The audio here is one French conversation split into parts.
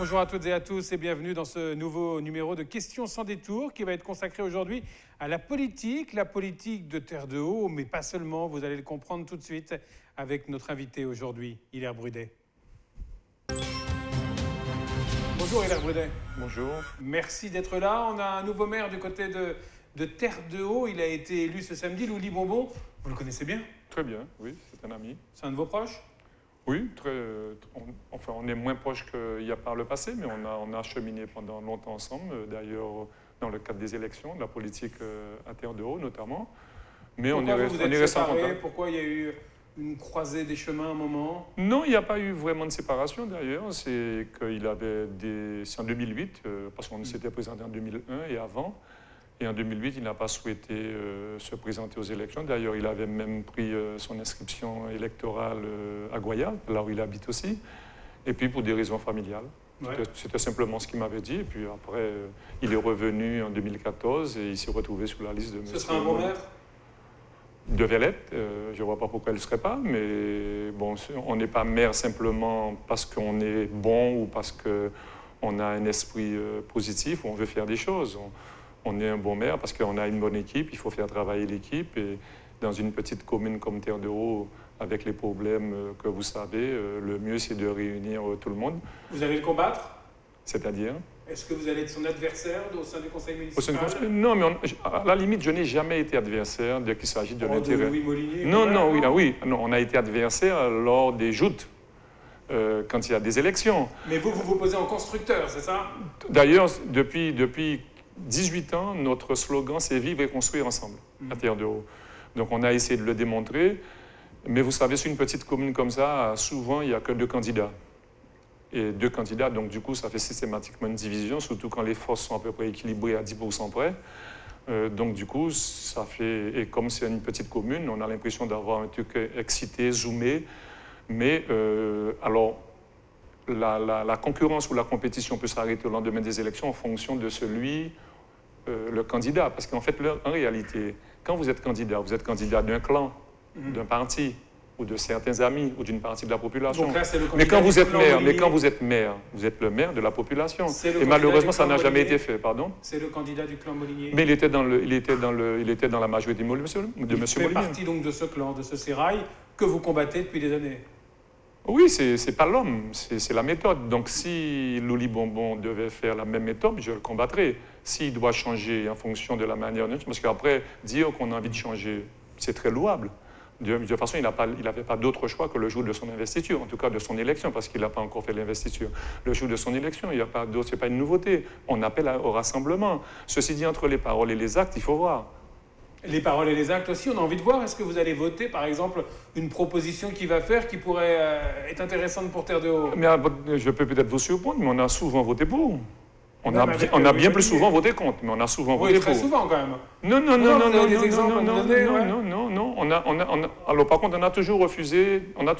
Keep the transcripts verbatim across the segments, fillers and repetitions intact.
Bonjour à toutes et à tous et bienvenue dans ce nouveau numéro de Questions sans détour qui va être consacré aujourd'hui à la politique, la politique de Terre de Haut, mais pas seulement, vous allez le comprendre tout de suite avec notre invité aujourd'hui, Hilaire Brudey. Bonjour Hilaire Brudey. Bonjour. Merci d'être là. On a un nouveau maire du côté de, de Terre de Haut. Il a été élu ce samedi, Louis Bonbon. Vous le connaissez bien? Très bien, oui, c'est un ami. C'est un de vos proches? Oui, très, on, enfin, on est moins proches qu'il y a par le passé, mais on a, on a cheminé pendant longtemps ensemble, d'ailleurs dans le cadre des élections, de la politique à Terre de Haut notamment. Mais pourquoi on est, vous vous êtes on est séparés? Pourquoi il y a eu une croisée des chemins à un moment? Non, il n'y a pas eu vraiment de séparation d'ailleurs. C'est qu'il avait des... C'est en deux mille huit, parce qu'on s'était présenté en deux mille un et avant. Et en deux mille huit, il n'a pas souhaité euh, se présenter aux élections. D'ailleurs, il avait même pris euh, son inscription électorale euh, à Goya, là où il habite aussi. Et puis, pour des raisons familiales. Ouais. C'était simplement ce qu'il m'avait dit. Et puis après, euh, il est revenu en deux mille quatorze et il s'est retrouvé sur la liste de... Ce serait un bon maire ? De Violette, euh, je ne vois pas pourquoi elle ne serait pas, mais bon, on n'est pas maire simplement parce qu'on est bon ou parce qu'on a un esprit euh, positif ou on veut faire des choses. On, On est un bon maire parce qu'on a une bonne équipe, il faut faire travailler l'équipe. Et dans une petite commune comme Terre de Haut, avec les problèmes que vous savez, le mieux c'est de réunir tout le monde. Vous allez le combattre? C'est-à-dire? Est-ce que vous allez être son adversaire au sein du conseil municipal? Non, mais on, à la limite, je n'ai jamais été adversaire dès qu'il s'agit de l'intérêt. Oh, de Louis Molinier? Non, non, oui, ah, oui. Non, on a été adversaire lors des joutes. Euh, quand il y a des élections. Mais vous, vous vous posez en constructeur, c'est ça? D'ailleurs, depuis... depuis dix-huit ans, notre slogan, c'est « Vivre et construire ensemble » à Terre de Haut. Donc on a essayé de le démontrer, mais vous savez, sur une petite commune comme ça, souvent, il n'y a que deux candidats. Et deux candidats, donc du coup, ça fait systématiquement une division, surtout quand les forces sont à peu près équilibrées à dix pour cent près. Euh, donc du coup, ça fait... Et comme c'est une petite commune, on a l'impression d'avoir un truc excité, zoomé. Mais euh, alors... La, la, la concurrence ou la compétition peut s'arrêter au lendemain des élections en fonction de celui, euh, le candidat. Parce qu'en fait, le, en réalité, quand vous êtes candidat, vous êtes candidat d'un clan, mmh. d'un parti, ou de certains amis, ou d'une partie de la population. Donc là, c'est le candidat mais quand vous êtes maire, mais quand vous êtes maire, vous êtes le maire de la population. Et malheureusement, ça n'a jamais été fait, pardon. C'est le candidat du clan Molinier. Mais il était dans, le, il était dans, le, il était dans la majorité de M. Molinier. Il fait partie donc de ce clan, de ce sérail que vous combattez depuis des années. Oui, c'est pas l'homme, c'est la méthode. Donc si Louis Bonbon devait faire la même méthode, je le combattrais. S'il doit changer en fonction de la manière... Parce qu'après, dire qu'on a envie de changer, c'est très louable. De, de toute façon, il n'avait pas, pas d'autre choix que le jour de son investiture, en tout cas de son élection, parce qu'il n'a pas encore fait l'investiture. Le jour de son élection, il n'y a pas d'autre, c'est pas une nouveauté. On appelle à, au rassemblement. Ceci dit, entre les paroles et les actes, il faut voir. Les paroles et les actes aussi, on a envie de voir. Est-ce que vous allez voter, par exemple, une proposition qu'il va faire qui pourrait euh, être intéressante pour Terre de Haut? Mais je peux peut-être vous surprendre, mais on a souvent voté pour. On, non, a, bi on a bien plus souvent voté contre, mais on a souvent oui, voté très pour. Très souvent, quand même. Non, non, non, non, non, non, non, non, donner, non, ouais. non, non, non, on a, on a, on a, alors, par contre, on a toujours refusé, on, on,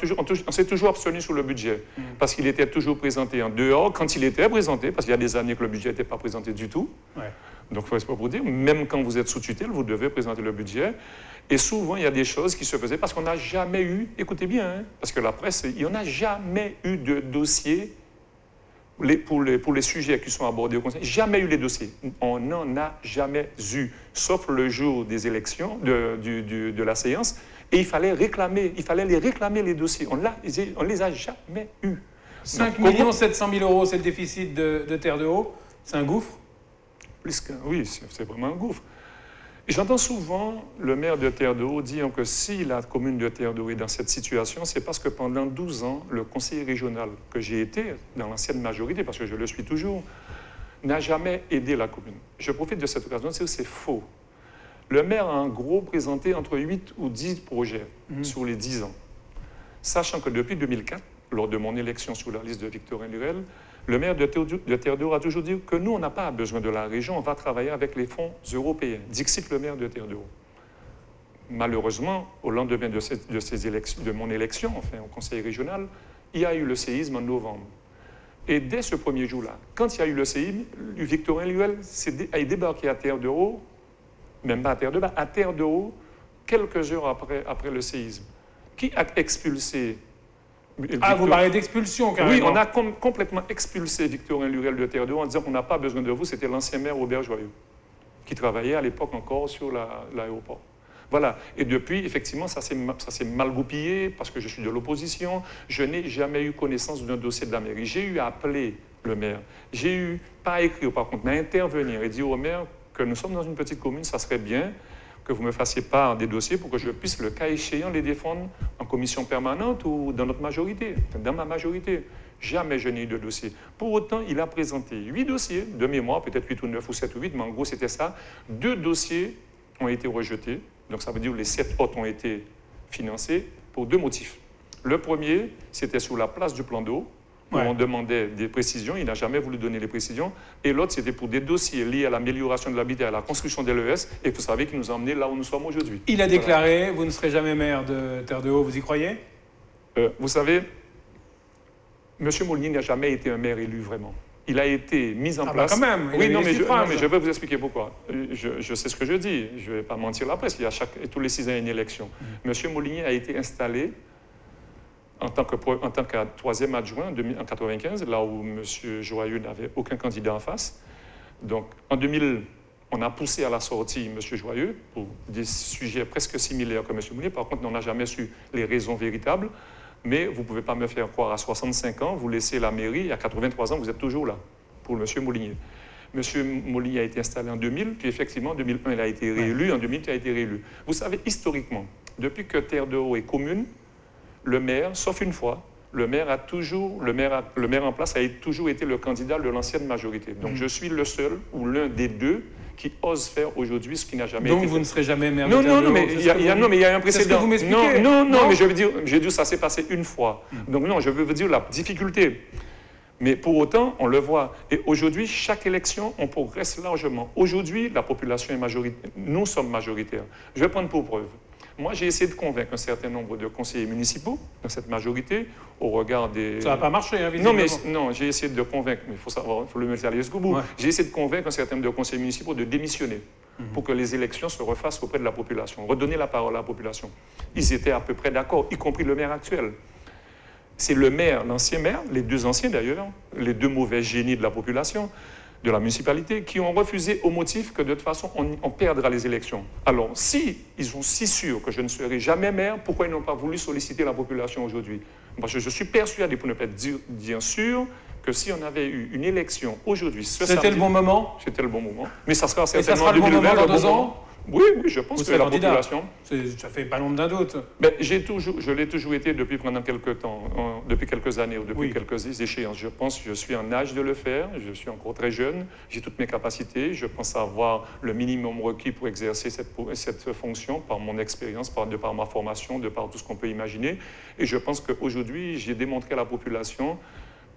on s'est toujours abstenu sur le budget, mm. parce qu'il était toujours présenté en dehors, quand il était présenté, parce qu'il y a des années que le budget n'était pas présenté du tout. Ouais. Donc, il ne faut pas vous dire, même quand vous êtes sous tutelle, vous devez présenter le budget. Et souvent, il y a des choses qui se faisaient parce qu'on n'a jamais eu, écoutez bien, hein, parce que la presse, il n'y en a jamais eu de dossier pour les, pour, les, pour les sujets qui sont abordés au Conseil. Jamais eu les dossiers. On n'en a jamais eu, sauf le jour des élections, de, du, du, de la séance. Et il fallait réclamer, il fallait les réclamer, les dossiers. On ne les a jamais eus. cinq millions sept cent mille euros, c'est le déficit de, de Terre de Haut. C'est un gouffre. Plus qu'un, oui, c'est vraiment un gouffre. J'entends souvent le maire de Terre de Haut dire que si la commune de Terre de Haut est dans cette situation, c'est parce que pendant douze ans, le conseiller régional que j'ai été, dans l'ancienne majorité, parce que je le suis toujours, n'a jamais aidé la commune. Je profite de cette occasion de dire que c'est faux. Le maire a en gros présenté entre huit ou dix projets mmh. sur les dix ans. Sachant que depuis deux mille quatre, lors de mon élection sur la liste de Victorin Lurel, le maire de Terre de Haut a toujours dit que nous, on n'a pas besoin de la région, on va travailler avec les fonds européens. Dixit le maire de Terre de Haut. Malheureusement, au lendemain de, ces, de, ces élections, de mon élection, enfin, au conseil régional, il y a eu le séisme en novembre. Et dès ce premier jour-là, quand il y a eu le séisme, Victorin Lurel a débarqué à Terre de Haut, même pas à Terre de Bas, à Terre de Haut, quelques heures après, après le séisme. Qui a expulsé Victor... Ah, vous parlez d'expulsion, carrément. Oui, on a com complètement expulsé Victorin Lurel de Terre de Haut en disant qu'on n'a pas besoin de vous. C'était l'ancien maire Robert Joyeux, qui travaillait à l'époque encore sur l'aéroport. La, Voilà. Et depuis, effectivement, ça s'est mal goupillé parce que je suis de l'opposition. Je n'ai jamais eu connaissance d'un dossier de la mairie. J'ai eu à appeler le maire. J'ai eu, pas écrire par contre, mais à intervenir et dire au maire que nous sommes dans une petite commune, ça serait bien que vous me fassiez part des dossiers pour que je puisse, le cas échéant, les défendre en commission permanente ou dans notre majorité, dans ma majorité. Jamais je n'ai eu de dossier. Pour autant, il a présenté huit dossiers de mémoire, peut-être huit ou neuf ou sept ou huit, mais en gros, c'était ça. Deux dossiers ont été rejetés. Donc ça veut dire que les sept autres ont été financés pour deux motifs. Le premier, c'était sur la place du plan d'eau, où ouais. on demandait des précisions, il n'a jamais voulu donner les précisions. Et l'autre, c'était pour des dossiers liés à l'amélioration de l'habitat et à la construction des L E S. Et vous savez qu'il nous a emmenés là où nous sommes aujourd'hui. Il a voilà. déclaré, vous ne serez jamais maire de Terre de Haut, vous y croyez? euh, Vous savez, M. Molinier n'a jamais été un maire élu vraiment. Il a été mis en ah place. Ah, quand même. Oui, non mais, je, non, mais je vais vous expliquer pourquoi. Je, je sais ce que je dis. Je ne vais pas mentir la presse. Il y a chaque, tous les six ans une élection. Monsieur mmh. Molinier a été installé en tant que en tant que troisième adjoint en mille neuf cent quatre-vingt-quinze, là où Monsieur Joyeux n'avait aucun candidat en face. Donc, en deux mille, on a poussé à la sortie Monsieur Joyeux pour des sujets presque similaires que Monsieur Molinier. Par contre, on n'a jamais su les raisons véritables. Mais vous ne pouvez pas me faire croire à soixante-cinq ans, vous laissez la mairie, et à quatre-vingt-trois ans, vous êtes toujours là, pour M. Molinier. M. Molinier a été installé en deux mille, puis effectivement, en deux mille un, il a été réélu, en deux mille, il a été réélu. Vous savez, historiquement, depuis que Terre de Haut est commune, le maire, sauf une fois, le maire, a toujours, le maire, a, le maire en place a toujours été le candidat de l'ancienne majorité. Donc mmh. je suis le seul, ou l'un des deux, qui ose faire aujourd'hui ce qui n'a jamais Donc été fait. Donc vous ne serez jamais maire de Terre de Haut. Non, non, mais il y a, y a, vous... non, mais il y a un précédent. Que vous m'expliquez. Non, non, non, non, mais je veux dire, j'ai dit ça s'est passé une fois. Mm. Donc non, je veux dire la difficulté. Mais pour autant, on le voit. Et aujourd'hui, chaque élection, on progresse largement. Aujourd'hui, la population est majoritaire. Nous sommes majoritaires. Je vais prendre pour preuve. Moi, j'ai essayé de convaincre un certain nombre de conseillers municipaux dans cette majorité au regard des... Ça n'a pas marché, hein, visiblement. Non, mais non, j'ai essayé de convaincre, mais il faut savoir, faut le mettre à jusqu'au bout. Ouais. J'ai essayé de convaincre un certain nombre de conseillers municipaux de démissionner mmh. pour que les élections se refassent auprès de la population, redonner la parole à la population. Ils étaient à peu près d'accord, y compris le maire actuel. C'est le maire, l'ancien maire, les deux anciens d'ailleurs, les deux mauvais génies de la population, de la municipalité, qui ont refusé au motif que de toute façon on, on perdra les élections. Alors si ils sont si sûrs que je ne serai jamais maire, pourquoi ils n'ont pas voulu solliciter la population aujourd'hui? Parce que je suis persuadé, pour ne pas dire bien sûr, que si on avait eu une élection aujourd'hui, ce c'était le bon moment. C'était le bon moment. Mais ça sera certainement en deux mille vingt. Bon moment, dans deux ans. Oui, oui, je pense que la population... Ça fait pas l'ombre d'un doute. Ben, j'ai toujours, je l'ai toujours été depuis pendant quelques temps, en, depuis quelques années ou depuis oui. quelques échéances. Je pense que je suis en âge de le faire, je suis encore très jeune, j'ai toutes mes capacités, je pense avoir le minimum requis pour exercer cette, pour, cette fonction par mon expérience, par, de par ma formation, de par tout ce qu'on peut imaginer. Et je pense qu'aujourd'hui, j'ai démontré à la population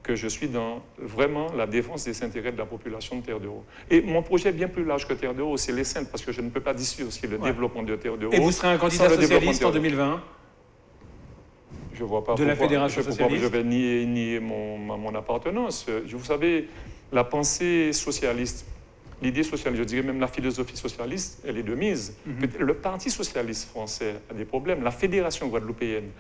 que je suis dans vraiment la défense des intérêts de la population de Terre de Haut. Et mon projet est bien plus large que Terre de Haut, c'est l'essentiel, parce que je ne peux pas dissocier le ouais. développement de Terre de Haut. Et vous serez un candidat socialiste en deux mille vingt? Je ne vois pas de pourquoi, la Fédération je, pourquoi je vais nier, nier mon, mon appartenance. Vous savez, la pensée socialiste, l'idée socialiste, je dirais même la philosophie socialiste, elle est de mise. Mm-hmm. Le Parti socialiste français a des problèmes, la Fédération guadeloupéenne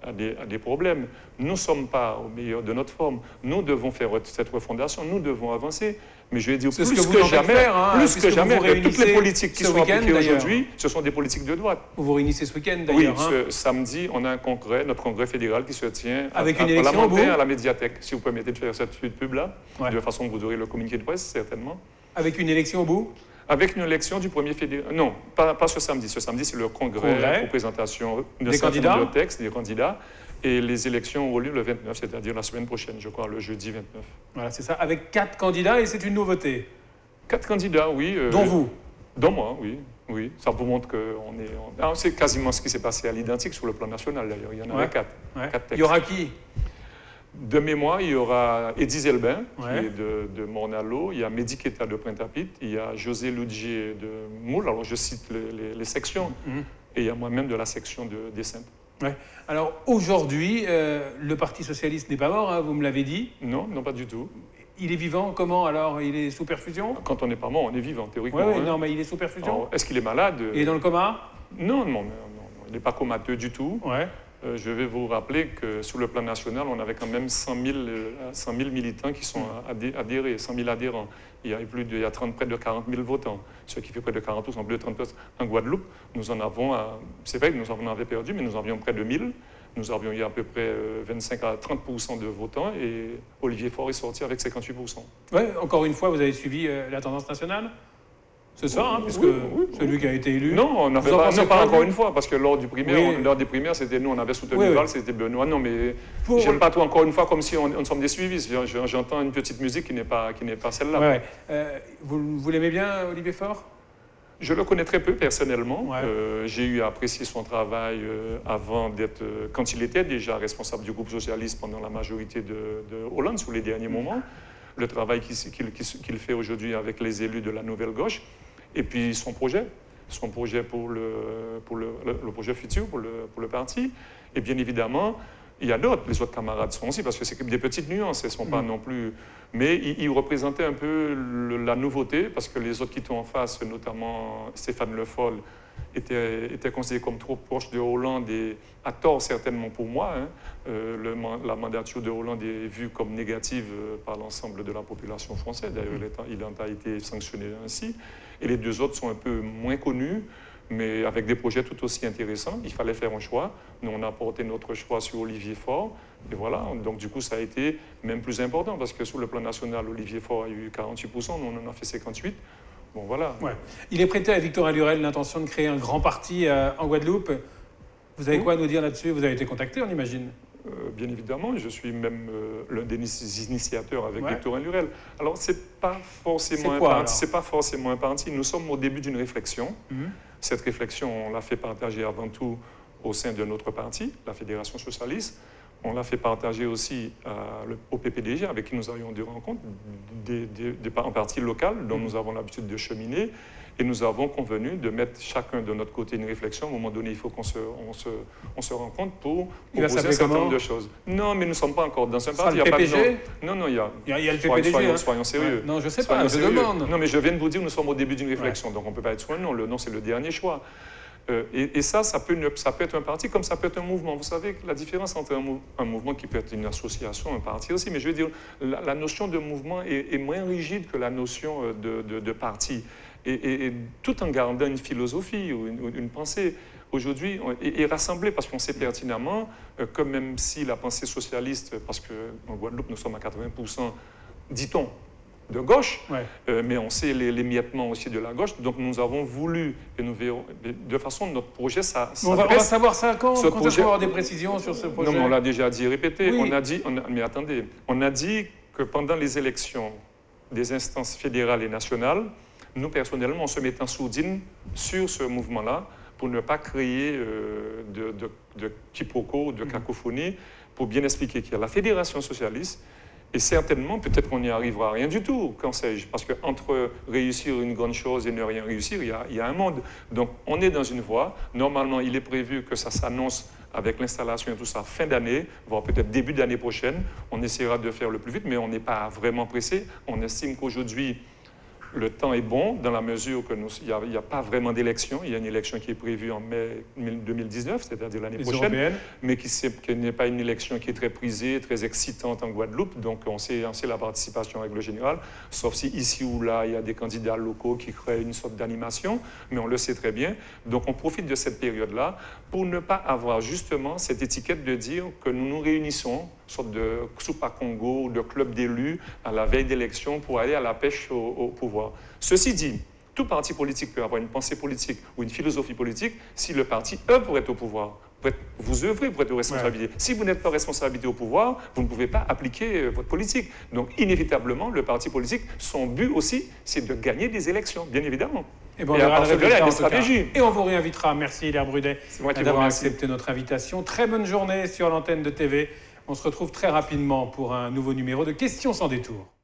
À des, à des problèmes. Nous ne sommes pas au meilleur de notre forme. Nous devons faire cette refondation, nous devons avancer. Mais je vais dire, plus ce que, vous que jamais, faire, hein, plus que jamais, vous toutes les politiques qui sont appliquées aujourd'hui, ce sont des politiques de droite. Vous vous réunissez ce week-end d'ailleurs. Oui, hein. Ce samedi, on a un congrès, notre congrès fédéral qui se tient Avec à, une élection à, au bout. à la médiathèque. Si vous permettez de faire cette pub-là, ouais. de la façon que vous aurez le communiqué de presse, certainement. Avec une élection au bout? Avec une élection du premier fédéral. Non, pas, pas ce samedi. Ce samedi, c'est le congrès, congrès. pour présentation de certains textes, des candidats. Et les élections auront lieu le vingt-neuf, c'est-à-dire la semaine prochaine, je crois, le jeudi vingt-neuf. Voilà, c'est ça. Avec quatre candidats, et c'est une nouveauté. Quatre candidats, oui. Euh, dont vous? Dont moi, oui. Oui, ça vous montre qu'on est... On... Ah, c'est quasiment ce qui s'est passé à l'identique sur le plan national, d'ailleurs. Il y en ouais. avait quatre. Ouais. quatre textes. Il y aura qui? De mémoire, il y aura Ediz Elbin, ouais. qui est de, de Mournalo, il y a Médiqueta de Printapit, il y a José Ludger de Moule, alors je cite les, les, les sections, mm-hmm. et il y a moi-même de la section de dessin. Ouais. Alors aujourd'hui, euh, le Parti socialiste n'est pas mort, hein, vous me l'avez dit. Non, non pas du tout. Il est vivant, comment alors? Il est sous perfusion? Quand on n'est pas mort, on est vivant, théoriquement. Oui, ouais, hein. Non, mais il est sous perfusion. Est-ce qu'il est malade? Il est dans le coma? Non, non, non, non, non. Il n'est pas comateux du tout. Ouais. Euh, je vais vous rappeler que sur le plan national, on avait quand même cent mille, euh, cent mille militants qui sont adhérés, cent mille adhérents. Il y a, plus de, il y a trente, près de quarante mille votants, ce qui fait près de quarante pour cent, plus de trente pour cent. En Guadeloupe, nous en avons, c'est vrai que nous en avons perdu, mais nous en avions près de mille. Nous avions eu à peu près vingt-cinq à trente pour cent de votants et Olivier Faure est sorti avec cinquante-huit pour cent. Ouais, encore une fois, vous avez suivi euh, la tendance nationale ce soir, hein, puisque oui, oui, oui, celui oui. qui a été élu... Non, on n'avait pas, non, pas encore une fois, parce que lors, du primaire, oui. on, lors des primaires, c'était nous, on avait soutenu oui, Val, oui. c'était Benoît. Non, mais pour... j'aime pas tout encore une fois, comme si on, on sommes des suivis. J'entends une petite musique qui n'est pas, pas celle-là. Ouais, ouais. euh, vous vous l'aimez bien, Olivier Faure? Je le connais très peu personnellement. Ouais. Euh, j'ai eu à apprécier son travail euh, avant d'être, euh, quand il était déjà responsable du groupe socialiste pendant la majorité de, de Hollande, sous les derniers moments. Le travail qu'il qu'il, qu'il fait aujourd'hui avec les élus de la Nouvelle Gauche. Et puis son projet, son projet pour le, pour le, le projet futur, pour le, pour le parti. Et bien évidemment, il y a d'autres, les autres camarades sont aussi, parce que c'est des petites nuances, elles ne sont pas non plus... Mais il, il représentait un peu le, la nouveauté, parce que les autres qui étaient en face, notamment Stéphane Le Foll, était, était considéré comme trop proche de Hollande, et à tort certainement pour moi. Hein. Euh, le, la mandature de Hollande est vue comme négative par l'ensemble de la population française, d'ailleurs il en a été sanctionné ainsi. Et les deux autres sont un peu moins connus, mais avec des projets tout aussi intéressants. Il fallait faire un choix. Nous, on a apporté notre choix sur Olivier Faure. Et voilà, donc du coup, ça a été même plus important, parce que sur le plan national, Olivier Faure a eu quarante-huit pour cent, nous, on en a fait cinquante-huit pour cent. Bon, voilà. Ouais. Il est prêté à Victorin Lurel l'intention de créer un grand parti euh, en Guadeloupe. Vous avez oui. quoi à nous dire là-dessus? Vous avez été contacté, on imagine? Euh, bien évidemment, je suis même euh, l'un des initiateurs avec ouais. Victorin Lurel. Alors, c'est pas forcément un parti. C'est pas forcément un parti. Nous sommes au début d'une réflexion. Mm-hmm. Cette réflexion, on l'a fait partager avant tout au sein de notre parti, la Fédération socialiste. On l'a fait partager aussi à, le, au P P D G, avec qui nous avions des rencontres, des, des, des, en partie locales, dont nous avons l'habitude de cheminer. Et nous avons convenu de mettre chacun de notre côté une réflexion. À un moment donné, il faut qu'on se, on se, on se rencontre pour proposer un certain nombre de choses. Non, mais nous ne sommes pas encore dans un parti. Il y a pas de... Non, non, il y a, il y a, il y a le P P D G. Soyons, hein. soyons sérieux. Non, je ne sais pas, soyons je sérieux. demande. Non, mais je viens de vous dire, nous sommes au début d'une réflexion, ouais. donc on ne peut pas être sur un nom. Le nom, c'est le dernier choix. Euh, et, et ça, ça peut, ça peut être un parti comme ça peut être un mouvement. Vous savez la différence entre un, mou un mouvement qui peut être une association, un parti aussi, mais je veux dire, la, la notion de mouvement est, est moins rigide que la notion de, de, de parti. Et, et, et tout en gardant une philosophie ou une, une pensée, aujourd'hui, est rassemblée, parce qu'on sait pertinemment euh, que même si la pensée socialiste, parce qu'en Guadeloupe, nous sommes à quatre-vingts pour cent, dit-on, de gauche, ouais. euh, mais on sait les, les miettements aussi de la gauche, donc nous avons voulu, et nous verrons, de façon, notre projet, ça... ça on, va, on va savoir ça quand, ce quand projet, avoir des précisions sur ce projet. Non, mais on l'a déjà dit et répété, oui. on a dit, on a, mais attendez, on a dit que pendant les élections des instances fédérales et nationales, nous, personnellement, on se met en sourdine sur ce mouvement-là, pour ne pas créer euh, de, de, de quiproquo, de cacophonie, pour bien expliquer qu'il y a la Fédération socialiste. Et certainement, peut-être qu'on n'y arrivera à rien du tout, qu'en sais-je, parce qu'entre réussir une grande chose et ne rien réussir, il y a, il y a un monde. Donc, on est dans une voie. Normalement, il est prévu que ça s'annonce avec l'installation et tout ça, fin d'année, voire peut-être début d'année prochaine. On essaiera de faire le plus vite, mais on n'est pas vraiment pressé. On estime qu'aujourd'hui, le temps est bon, dans la mesure que nous, il n'y a, a pas vraiment d'élection. Il y a une élection qui est prévue en mai deux mille dix-neuf, c'est-à-dire l'année prochaine, européennes. mais qui, qui n'est pas une élection qui est très prisée, très excitante en Guadeloupe. Donc on sait, on sait la participation en règle générale, sauf si ici ou là, il y a des candidats locaux qui créent une sorte d'animation, mais on le sait très bien. Donc on profite de cette période-là pour ne pas avoir justement cette étiquette de dire que nous nous réunissons, sorte de Soupa Congo, de club d'élus à la veille d'élection pour aller à la pêche au, au pouvoir. Ceci dit, tout parti politique peut avoir une pensée politique ou une philosophie politique si le parti œuvre pour être au pouvoir. Pour être, vous œuvrez pour être aux responsabilités. Ouais. Si vous n'êtes pas responsabilité au pouvoir, vous ne pouvez pas appliquer votre politique. Donc, inévitablement, le parti politique, son but aussi, c'est de gagner des élections, bien évidemment. Et, bon, on Et on à partir de là, il y a des stratégies. Et on vous réinvitera. Merci, Hilaire Brudey, d'avoir accepté notre invitation. Très bonne journée sur l'antenne de T V. On se retrouve très rapidement pour un nouveau numéro de Questions sans détour.